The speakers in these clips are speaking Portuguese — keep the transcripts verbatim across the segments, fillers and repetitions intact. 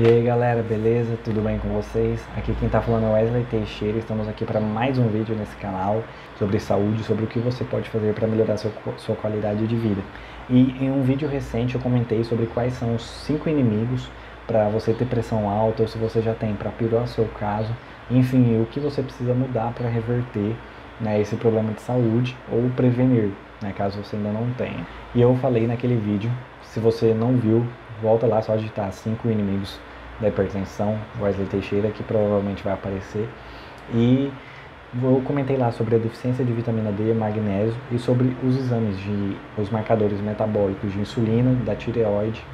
E aí galera, beleza? Tudo bem com vocês? Aqui quem tá falando é Wesley Teixeira, estamos aqui para mais um vídeo nesse canal sobre saúde, sobre o que você pode fazer para melhorar seu, sua qualidade de vida. E em um vídeo recente eu comentei sobre quais são os cinco inimigos para você ter pressão alta, ou se você já tem, para piorar o seu caso, enfim, o que você precisa mudar para reverter, né, esse problema de saúde ou prevenir, né, caso você ainda não tenha. E eu falei naquele vídeo, se você não viu, volta lá, só digitar cinco inimigos da hipertensão, Wesley Teixeira, que provavelmente vai aparecer. E eu comentei lá sobre a deficiência de vitamina D, magnésio e sobre os exames, de, os marcadores metabólicos de insulina, da tireoide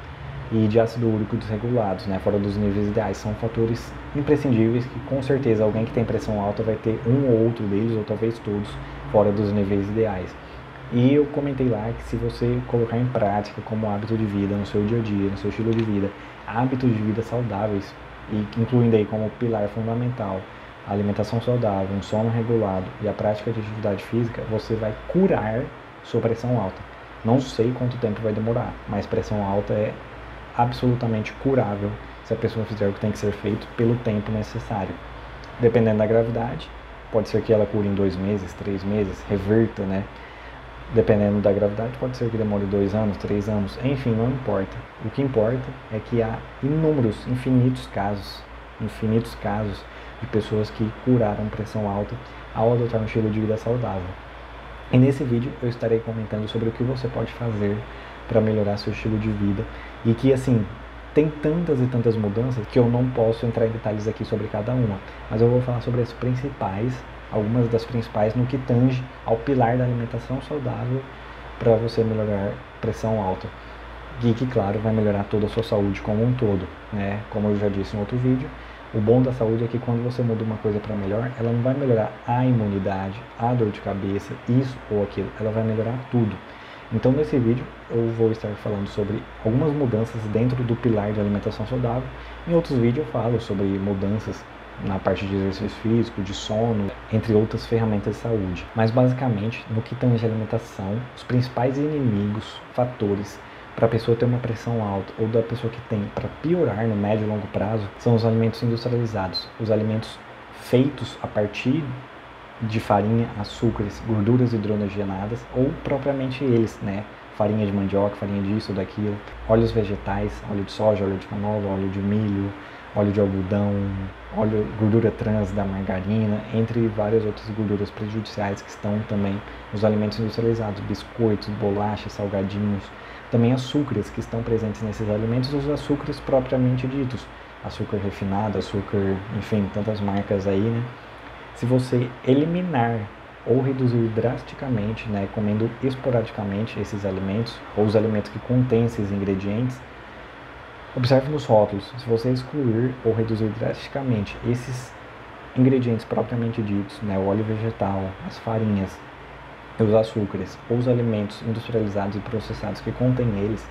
e de ácido úrico desregulados, né, fora dos níveis ideais. São fatores imprescindíveis que com certeza alguém que tem pressão alta vai ter um ou outro deles, ou talvez todos, fora dos níveis ideais. E eu comentei lá que se você colocar em prática como hábito de vida no seu dia a dia, no seu estilo de vida, hábitos de vida saudáveis, e incluindo aí como pilar fundamental a alimentação saudável, um sono regulado e a prática de atividade física, você vai curar sua pressão alta. Não sei quanto tempo vai demorar, mas pressão alta é absolutamente curável se a pessoa fizer o que tem que ser feito pelo tempo necessário. Dependendo da gravidade, pode ser que ela cure em dois meses, três meses, reverta, né? Dependendo da gravidade, pode ser que demore dois anos, três anos, enfim, não importa. O que importa é que há inúmeros, infinitos casos, infinitos casos de pessoas que curaram pressão alta ao adotar um estilo de vida saudável. E nesse vídeo eu estarei comentando sobre o que você pode fazer para melhorar seu estilo de vida, e que assim, tem tantas e tantas mudanças que eu não posso entrar em detalhes aqui sobre cada uma, mas eu vou falar sobre as principais, algumas das principais no que tange ao pilar da alimentação saudável para você melhorar pressão alta, e que claro vai melhorar toda a sua saúde como um todo, né? Como eu já disse em outro vídeo, o bom da saúde é que quando você muda uma coisa para melhor, ela não vai melhorar a imunidade, a dor de cabeça, isso ou aquilo, ela vai melhorar tudo. Então nesse vídeo eu vou estar falando sobre algumas mudanças dentro do pilar de alimentação saudável. Em outros vídeos eu falo sobre mudanças na parte de exercício físico, de sono, entre outras ferramentas de saúde. Mas basicamente, no que tange a alimentação, os principais inimigos, fatores para a pessoa ter uma pressão alta, ou da pessoa que tem, para piorar no médio e longo prazo, são os alimentos industrializados, os alimentos feitos a partir de farinha, açúcares, gorduras hidrogenadas, ou propriamente eles, né? Farinha de mandioca, farinha disso, daquilo, óleos vegetais, óleo de soja, óleo de canola, óleo de milho, óleo de algodão, óleo, gordura trans da margarina, entre várias outras gorduras prejudiciais que estão também nos alimentos industrializados, biscoitos, bolachas, salgadinhos, também açúcares que estão presentes nesses alimentos, os açúcares propriamente ditos, açúcar refinado, açúcar, enfim, tantas marcas aí, né? Se você eliminar ou reduzir drasticamente, né, comendo esporadicamente esses alimentos, ou os alimentos que contêm esses ingredientes, observe nos rótulos, se você excluir ou reduzir drasticamente esses ingredientes propriamente ditos, né, o óleo vegetal, as farinhas, os açúcares, ou os alimentos industrializados e processados que contêm eles,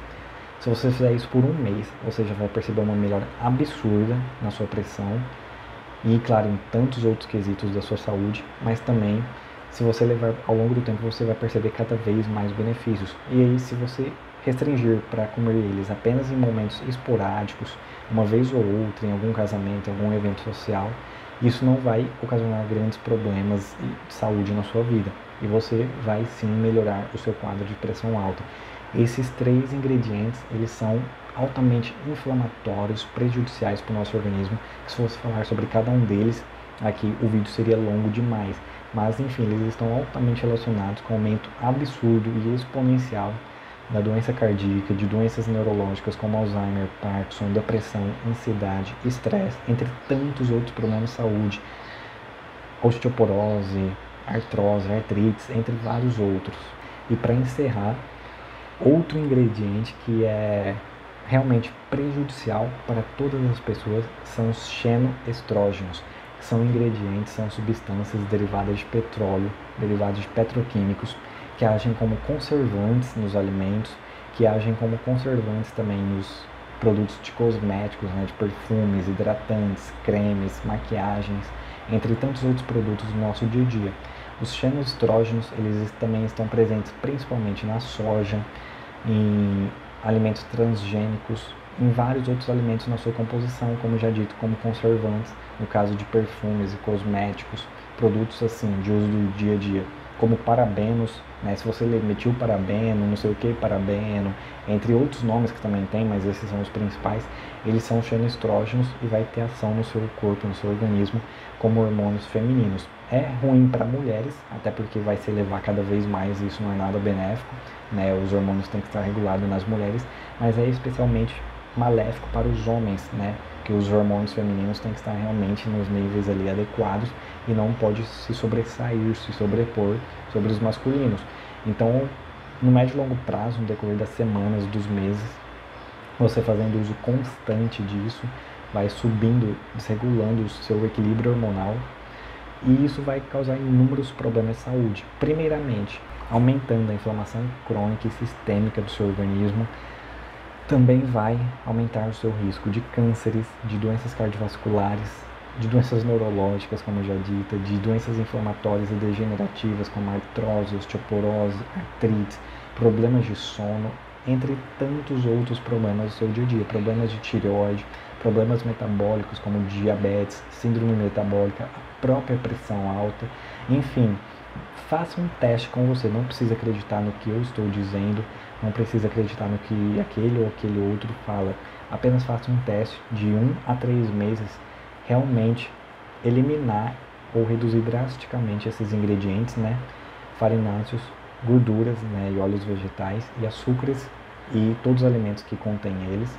se você fizer isso por um mês, você já vai perceber uma melhora absurda na sua pressão, e claro, em tantos outros quesitos da sua saúde, mas também, se você levar ao longo do tempo, você vai perceber cada vez mais benefícios. E aí, se você restringir para comer eles apenas em momentos esporádicos, uma vez ou outra, em algum casamento, em algum evento social, isso não vai ocasionar grandes problemas de saúde na sua vida. E você vai sim melhorar o seu quadro de pressão alta. Esses três ingredientes, eles são altamente inflamatórios, prejudiciais para o nosso organismo. Se fosse falar sobre cada um deles, aqui o vídeo seria longo demais. Mas enfim, eles estão altamente relacionados com o aumento absurdo e exponencial da doença cardíaca, de doenças neurológicas como Alzheimer, Parkinson, depressão, ansiedade, estresse, entre tantos outros problemas de saúde, osteoporose, artrose, artrite, entre vários outros. E para encerrar, outro ingrediente que é realmente prejudicial para todas as pessoas são os xenoestrógenos, que são ingredientes, são substâncias derivadas de petróleo, derivados de petroquímicos, que agem como conservantes nos alimentos, que agem como conservantes também nos produtos de cosméticos, né, de perfumes, hidratantes, cremes, maquiagens, entre tantos outros produtos do nosso dia a dia. Os xenoestrógenos, eles também estão presentes principalmente na soja, em alimentos transgênicos, em vários outros alimentos na sua composição, como já dito, como conservantes, no caso de perfumes e cosméticos, produtos assim de uso do dia a dia, como parabenos, né? Se você ler metilparabeno, não sei o que, parabeno, entre outros nomes que também tem, mas esses são os principais, eles são xenoestrógenos e vai ter ação no seu corpo, no seu organismo, como hormônios femininos. É ruim para mulheres, até porque vai se elevar cada vez mais, isso não é nada benéfico, né? Os hormônios têm que estar regulados nas mulheres, mas é especialmente maléfico para os homens, né? Que os hormônios femininos têm que estar realmente nos níveis ali adequados e não pode se sobressair, se sobrepor sobre os masculinos. Então, no médio e longo prazo, no decorrer das semanas, dos meses, você fazendo uso constante disso, vai subindo, desregulando o seu equilíbrio hormonal, e isso vai causar inúmeros problemas de saúde. Primeiramente, aumentando a inflamação crônica e sistêmica do seu organismo, também vai aumentar o seu risco de cânceres, de doenças cardiovasculares, de doenças neurológicas, como já dita, de doenças inflamatórias e degenerativas, como artrose, osteoporose, artrite, problemas de sono, entre tantos outros problemas do seu dia a dia, problemas de tireoide, problemas metabólicos como diabetes, síndrome metabólica, a própria pressão alta, enfim, faça um teste com você, não precisa acreditar no que eu estou dizendo, não precisa acreditar no que aquele ou aquele outro fala, apenas faça um teste de um a três meses, realmente eliminar ou reduzir drasticamente esses ingredientes, né, farináceos, gorduras, né, e óleos vegetais e açúcares e todos os alimentos que contêm eles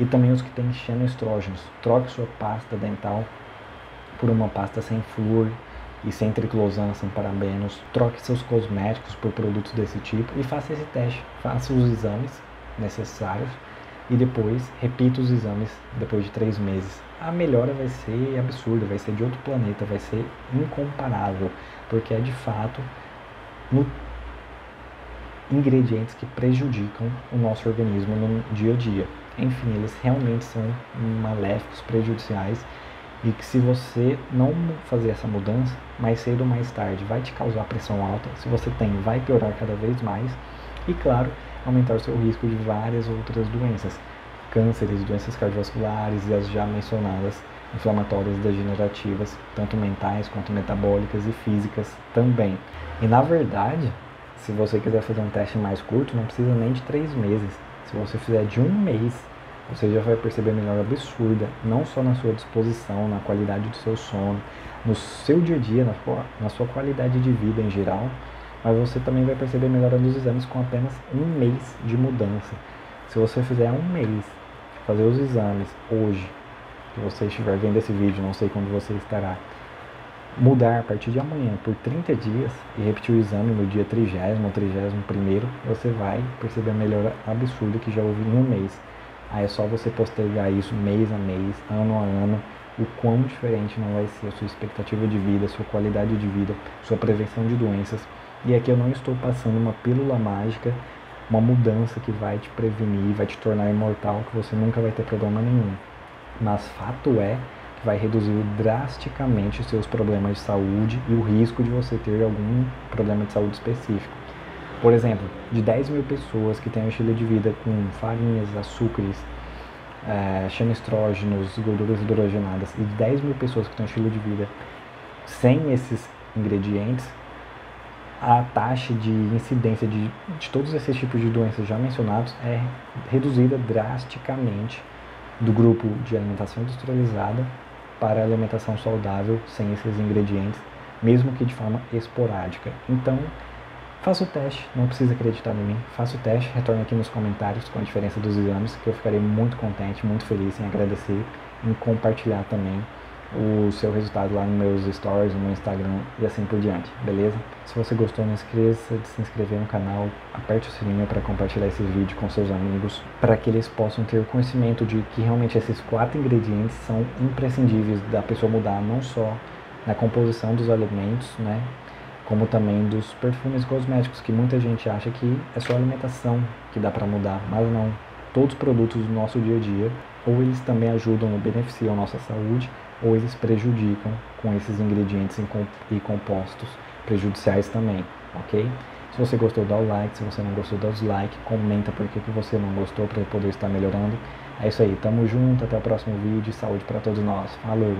e também os que têm xenoestrógenos. Troque sua pasta dental por uma pasta sem flúor e sem triclosan, sem parabenos. Troque seus cosméticos por produtos desse tipo e faça esse teste, faça os exames necessários e depois repita os exames depois de três meses. A melhora vai ser absurda, vai ser de outro planeta, vai ser incomparável, porque é de fato no ingredientes que prejudicam o nosso organismo no dia a dia. Enfim, eles realmente são maléficos, prejudiciais, e que se você não fazer essa mudança, mais cedo ou mais tarde vai te causar pressão alta, se você tem, vai piorar cada vez mais, e claro, aumentar o seu risco de várias outras doenças, cânceres, doenças cardiovasculares e as já mencionadas, inflamatórias degenerativas, tanto mentais quanto metabólicas e físicas também. E na verdade, se você quiser fazer um teste mais curto, não precisa nem de três meses. Se você fizer de um mês, você já vai perceber a melhora absurda, não só na sua disposição, na qualidade do seu sono, no seu dia a dia, na sua, na sua qualidade de vida em geral, mas você também vai perceber a melhora nos exames com apenas um mês de mudança. Se você fizer um mês, fazer os exames hoje, que você estiver vendo esse vídeo, não sei quando você estará, mudar a partir de amanhã por trinta dias e repetir o exame no dia trigésimo, trigésimo primeiro, você vai perceber a melhora absurda que já houve em um mês. Aí é só você postergar isso mês a mês, ano a ano, o quão diferente não vai ser a sua expectativa de vida, sua qualidade de vida, sua prevenção de doenças. E aqui eu não estou passando uma pílula mágica, uma mudança que vai te prevenir, vai te tornar imortal, que você nunca vai ter problema nenhum. Mas fato é, vai reduzir drasticamente os seus problemas de saúde e o risco de você ter algum problema de saúde específico. Por exemplo, de dez mil pessoas que têm um estilo de vida com farinhas, açúcares, eh, xenoestrógenos, gorduras hidrogenadas, e de dez mil pessoas que têm um estilo de vida sem esses ingredientes, a taxa de incidência de, de todos esses tipos de doenças já mencionados é reduzida drasticamente do grupo de alimentação industrializada para alimentação saudável sem esses ingredientes, mesmo que de forma esporádica. Então, faça o teste, não precisa acreditar em mim, faça o teste, retorne aqui nos comentários com a diferença dos exames, que eu ficarei muito contente, muito feliz em agradecer, em compartilhar também o seu resultado lá nos meus stories, no meu Instagram e assim por diante, beleza? Se você gostou, não esqueça de se inscrever no canal, aperte o sininho para compartilhar esse vídeo com seus amigos, para que eles possam ter o conhecimento de que realmente esses quatro ingredientes são imprescindíveis da pessoa mudar, não só na composição dos alimentos, né, como também dos perfumes e cosméticos, que muita gente acha que é só a alimentação que dá para mudar, mas não, todos os produtos do nosso dia a dia, ou eles também ajudam ou beneficiam a nossa saúde, ou eles prejudicam com esses ingredientes e compostos prejudiciais também, ok? Se você gostou, dá o like, se você não gostou, dá o dislike, comenta por que que você não gostou para poder estar melhorando É isso aí, tamo junto, até o próximo vídeo, saúde pra todos nós, falou!